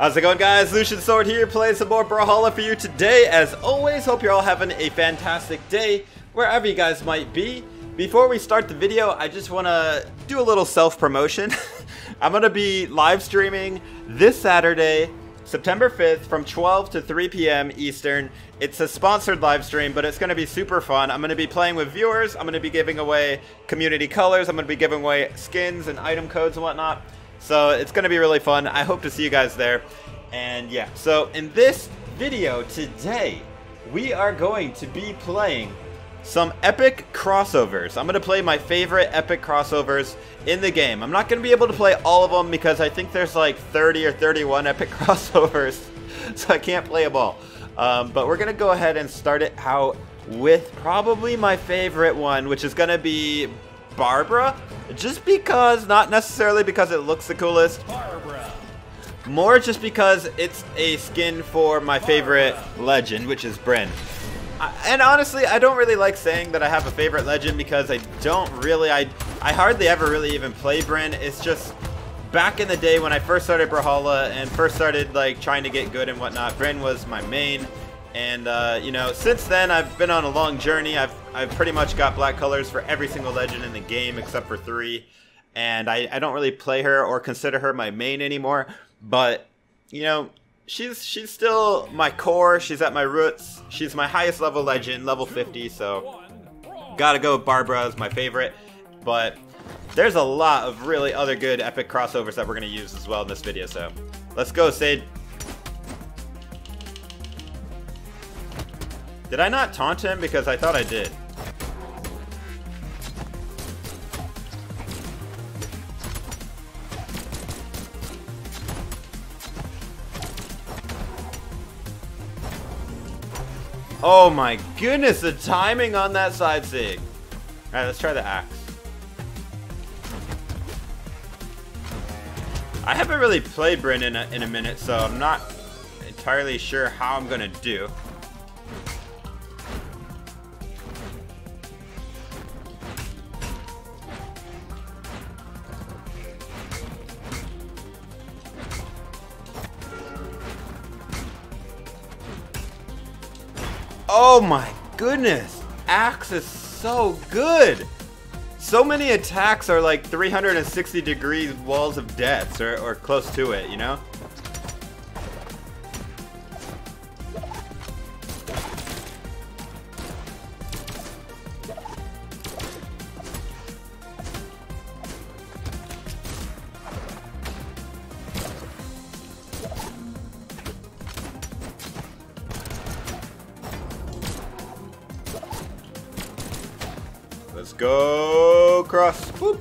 How's it going, guys? Lucian Sword here, playing some more Brawlhalla for you today. As always, hope you're all having a fantastic day, wherever you guys might be. Before we start the video, I just want to do a little self-promotion. I'm going to be live streaming this Saturday, September 5th from 12 to 3 p.m. Eastern. It's a sponsored live stream, but it's going to be super fun. I'm going to be playing with viewers. I'm going to be giving away community colors. I'm going to be giving away skins and item codes and whatnot. So it's going to be really fun. I hope to see you guys there. And yeah, so in this video today, we are going to be playing some epic crossovers. I'm going to play my favorite epic crossovers in the game. I'm not going to be able to play all of them because I think there's like 30 or 31 epic crossovers, so I can't play them all. But we're going to go ahead and start it out with probably my favorite one, which is going to be Barbara. Just because, not necessarily because it looks the coolest. Barbara. More just because it's a skin for my favorite legend, which is Bryn. And honestly, I don't really like saying that I have a favorite legend because I don't really, I hardly ever really even play Bryn. It's just back in the day when I first started Brawlhalla and first started like trying to get good and whatnot, Bryn was my main. And you know, since then I've been on a long journey. I've pretty much got black colors for every single legend in the game except for 3. And I don't really play her or consider her my main anymore. But you know, she's still my core. She's at my roots. She's my highest level legend, level 50, so gotta go with Barbara as my favorite. But there's a lot of really other good epic crossovers that we're gonna use as well in this video, so let's go, Sade. Did I not taunt him? Because I thought I did. Oh my goodness, the timing on that side sig. Alright, let's try the axe. I haven't really played Bryn in a minute, so I'm not entirely sure how I'm gonna do. Oh my goodness, axe is so good. So many attacks are like 360 degree walls of deaths or close to it, you know? Let's go cross. Whoop.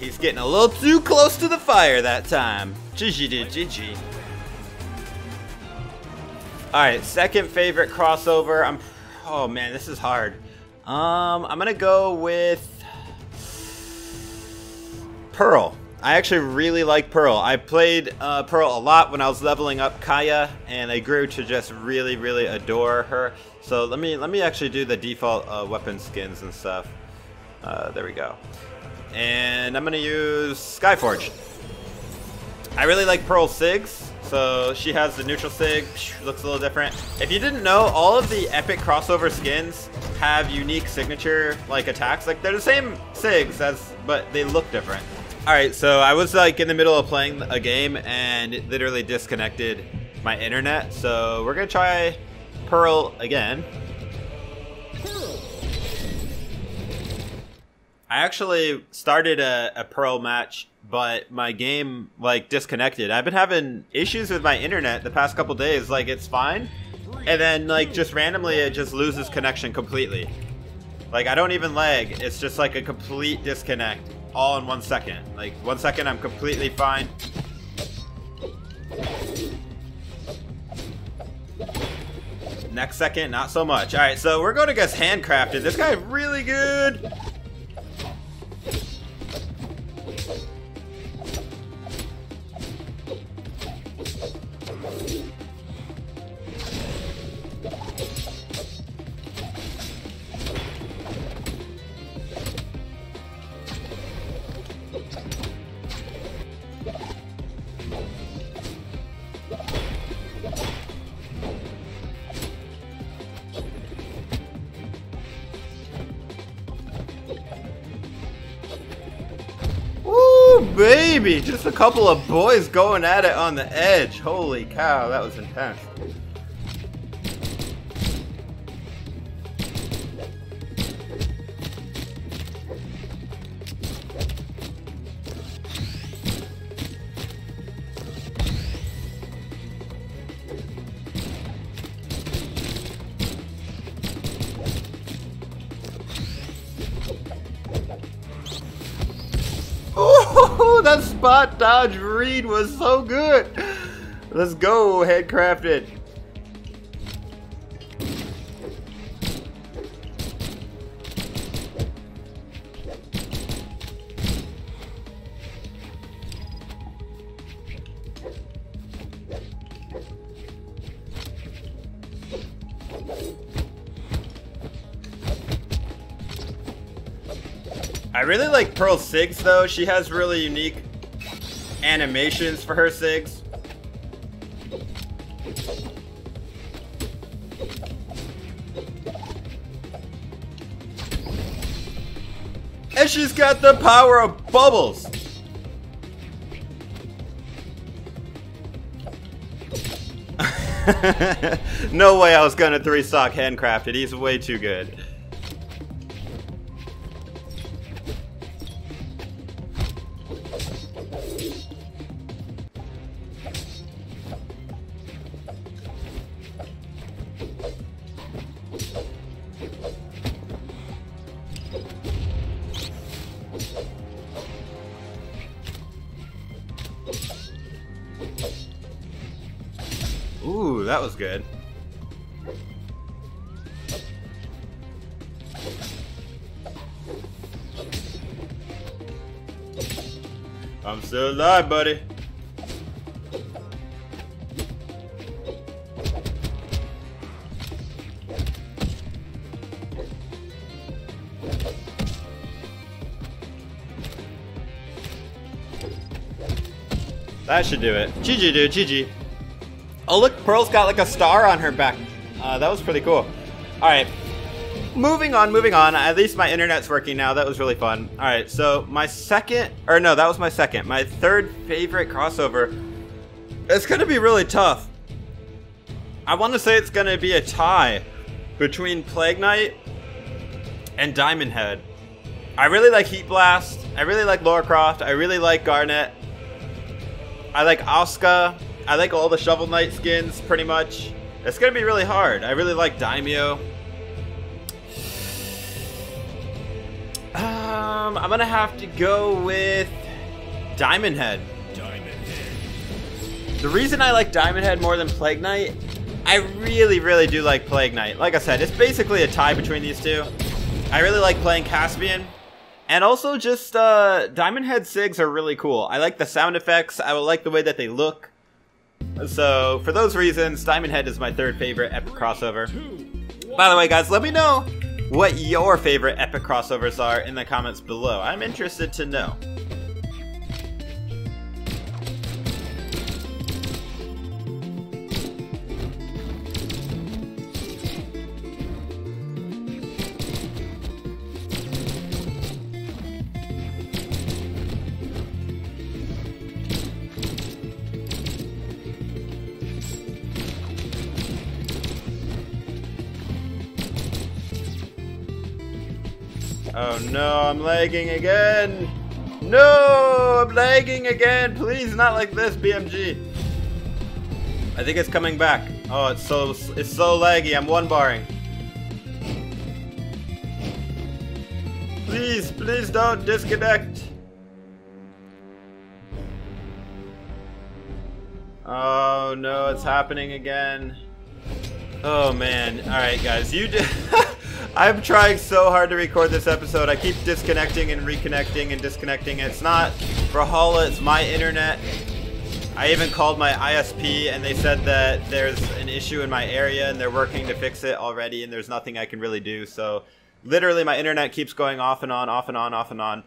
He's getting a little too close to the fire that time. GG did GG. Alright, second favorite crossover. Oh man, this is hard. I'm gonna go with Pearl. I actually really like Pearl. I played Pearl a lot when I was leveling up Kaya, and I grew to just really, really adore her. So let me actually do the default weapon skins and stuff. There we go. And I'm gonna use Skyforge. I really like Pearl Sigs, so she has the neutral Sig. Looks a little different. If you didn't know, all of the epic crossover skins have unique signature like attacks. Like they're the same Sigs, but they look different. Alright, so I was like in the middle of playing a game and it literally disconnected my internet, so we're gonna try Pearl again. I actually started a Pearl match, but my game like disconnected. I've been having issues with my internet the past couple days. Like it's fine, and then like just randomly it just loses connection completely. Like I don't even lag, it's just like a complete disconnect. All in 1 second. Like 1 second I'm completely fine. Next second, not so much. Alright, so we're going against Handcrafted. This guy's really good. baby! Just a couple of boys going at it on the edge. Holy cow, that was intense. That spot dodge read was so good. Let's go, Headcrafted. I really like Pearl's SIGs though. She has really unique animations for her SIGs. And she's got the power of bubbles. No way I was gonna three-stock Handcrafted. He's way too good. Ooh, that was good. I'm still alive, buddy. That should do it. GG, dude, GG. Oh look, Pearl's got like a star on her back. That was pretty cool. Alright, moving on. At least my internet's working now. That was really fun. Alright, so my third favorite crossover. It's gonna be really tough. I want to say it's gonna be a tie between Plague Knight and Diamond Head. I really like Heat Blast. I really like Lara Croft. I really like Garnet. I like Asuka. I like all the Shovel Knight skins, pretty much. It's gonna be really hard. I really like Daimyo. I'm gonna have to go with Diamond Head. The reason I like Diamond Head more than Plague Knight, I really, really do like Plague Knight. Like I said, it's basically a tie between these two. I really like playing Caspian. And also just, Diamond Head SIGs are really cool. I like the sound effects. I like the way that they look. So, for those reasons, Diamond Head is my third favorite epic crossover. By the way, guys, let me know what your favorite epic crossovers are in the comments below. I'm interested to know. Oh no, I'm lagging again! No, I'm lagging again! Please, not like this, BMG! I think it's coming back. Oh, it's so laggy, I'm one-barring. Please, please don't disconnect! Oh no, it's happening again. Oh man, alright guys, you did... I'm trying so hard to record this episode. I keep disconnecting and reconnecting and disconnecting. It's not Brawlhalla, it's my internet. I even called my ISP and they said that there's an issue in my area and they're working to fix it already and there's nothing I can really do. So literally my internet keeps going off and on, off and on, off and on.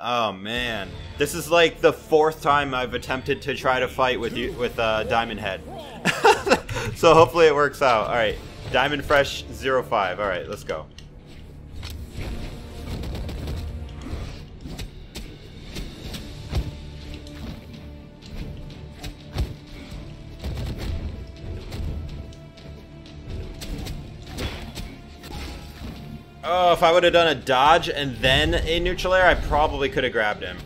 Oh man. This is like the fourth time I've attempted to try to fight with Diamond Head. So hopefully it works out. All right. Diamond Fresh 05. All right, let's go. Oh, if I would have done a dodge and then a neutral air, I probably could have grabbed him.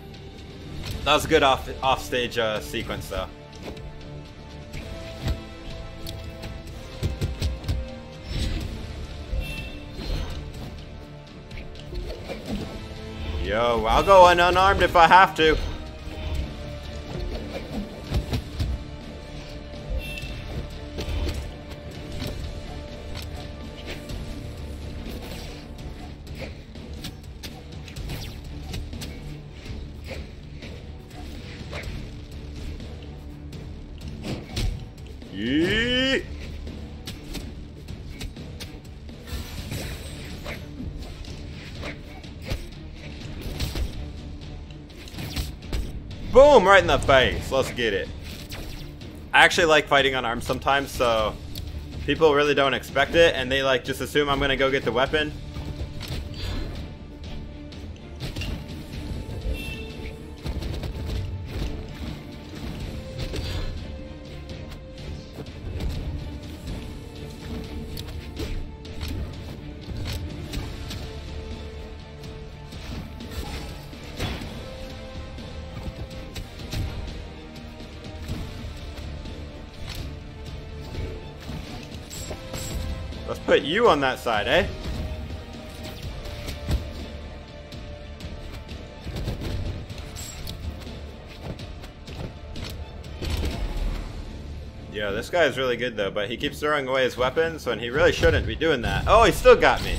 That was a good offstage sequence, though. Yo, I'll go in unarmed if I have to. Yeet. Boom! Right in the face. Let's get it. I actually like fighting unarmed sometimes, so people really don't expect it, and they like just assume I'm gonna go get the weapon. Let's put you on that side, eh? Yo, this guy is really good though, but he keeps throwing away his weapons when he really shouldn't be doing that. Oh, he still got me.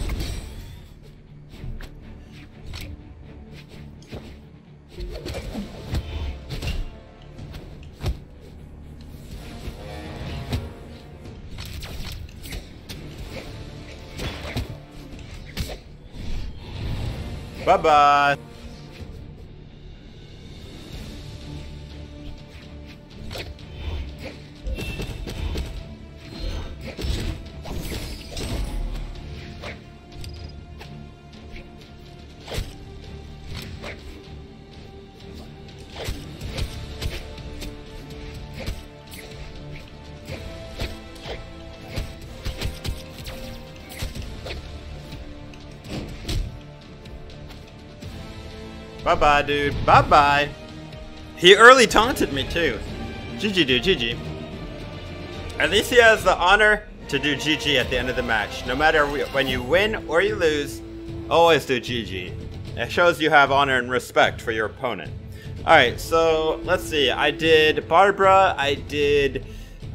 Bye-bye. Bye-bye, dude. Bye-bye. He early taunted me, too. GG, dude. GG. At least he has the honor to do GG at the end of the match. No matter when you win or you lose, always do GG. It shows you have honor and respect for your opponent. Alright, so let's see. I did Barbara. I did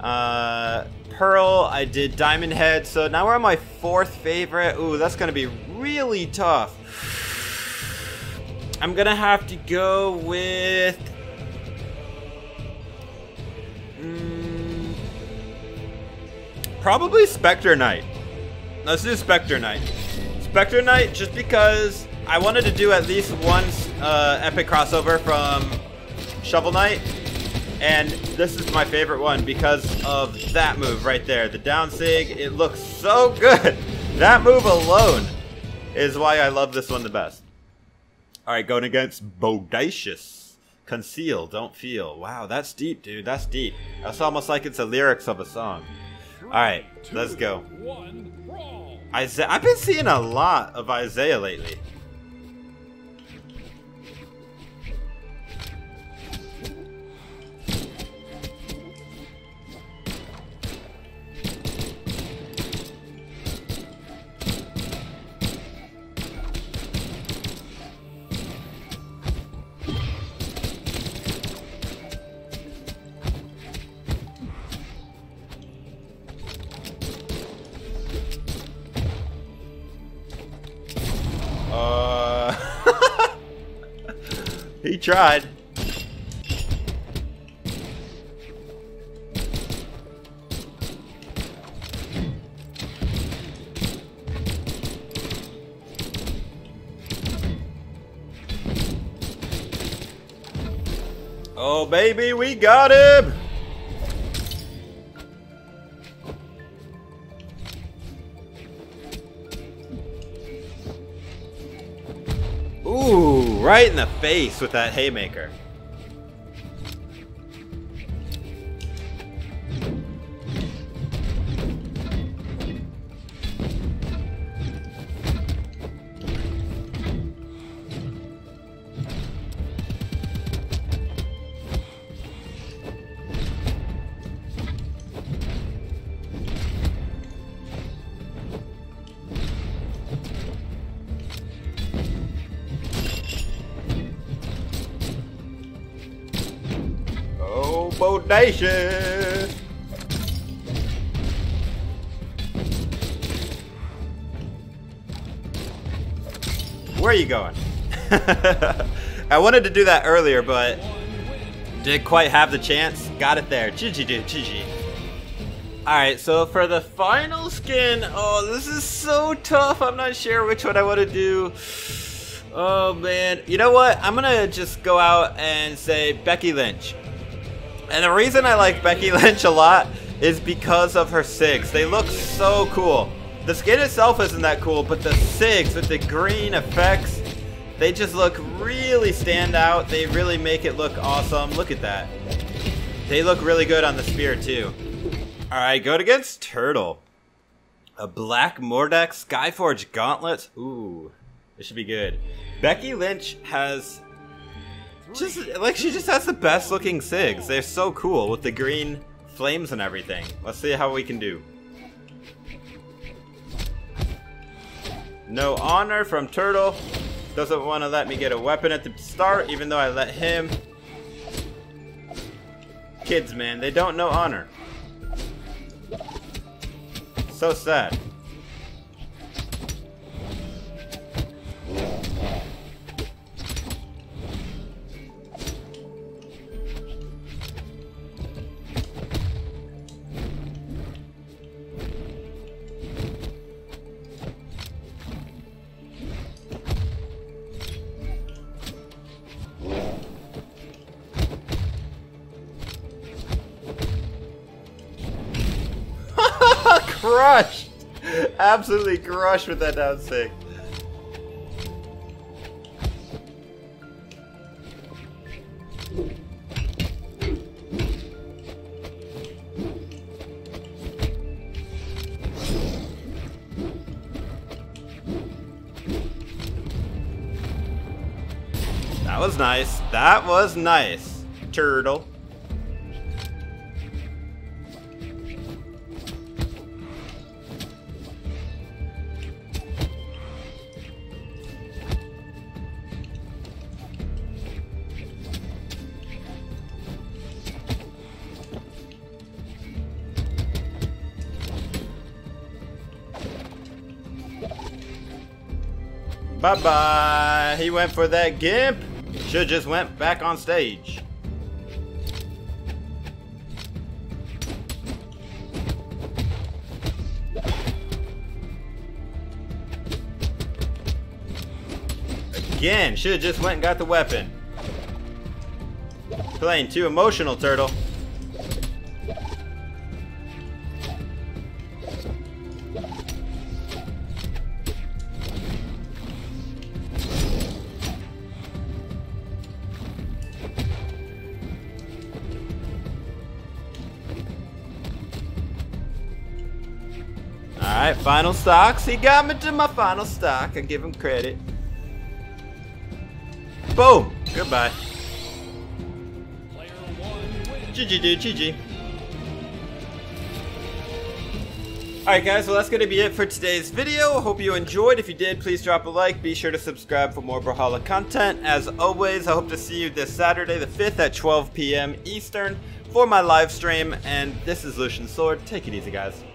Pearl. I did Diamond Head. So now we're on my fourth favorite. Ooh, that's going to be really tough. I'm gonna have to go with probably Spectre Knight. Let's do Spectre Knight. Spectre Knight, just because I wanted to do at least one epic crossover from Shovel Knight, and this is my favorite one because of that move right there, the down sig. It looks so good. That move alone is why I love this one the best. Alright, going against Bodacious. Conceal, don't feel. Wow, that's deep, dude. That's deep. That's almost like it's the lyrics of a song. Alright, let's go. Isaiah. I've been seeing a lot of Isaiah lately. He tried. Oh, baby, we got him. Right in the face with that haymaker. Oh, Bodacious! Where are you going? I wanted to do that earlier, but didn't quite have the chance. Got it there. GG, dude. GG. Alright, so for the final skin, oh, this is so tough. I'm not sure which one I want to do. Oh, man. You know what? I'm going to just go out and say Becky Lynch. And the reason I like Becky Lynch a lot is because of her SIGs. They look so cool. The skin itself isn't that cool, but the SIGs with the green effects, they just look really stand out. They really make it look awesome. Look at that. They look really good on the spear, too. Alright, going against Turtle. A black Mordex Skyforge Gauntlet. Ooh, this should be good. Becky Lynch has just, like, she just has the best looking SIGs. They're so cool with the green flames and everything. Let's see how we can do. No honor from Turtle. Doesn't want to let me get a weapon at the start, even though I let him. Kids, man, they don't know honor. So sad. Crushed! Absolutely crushed with that down sick. That was nice. That was nice, Turtle. Bye-bye. He went for that gimp. Should've just went back on stage. Again, should've just went and got the weapon. Playing too emotional, Turtle. Alright, final stocks. He got me to my final stock. I give him credit. Boom! Goodbye. GG, dude. GG. Alright, guys. Well, that's going to be it for today's video. Hope you enjoyed. If you did, please drop a like. Be sure to subscribe for more Brawlhalla content. As always, I hope to see you this Saturday the 5th at 12 p.m. Eastern for my live stream. And this is Lucian Sword. Take it easy, guys.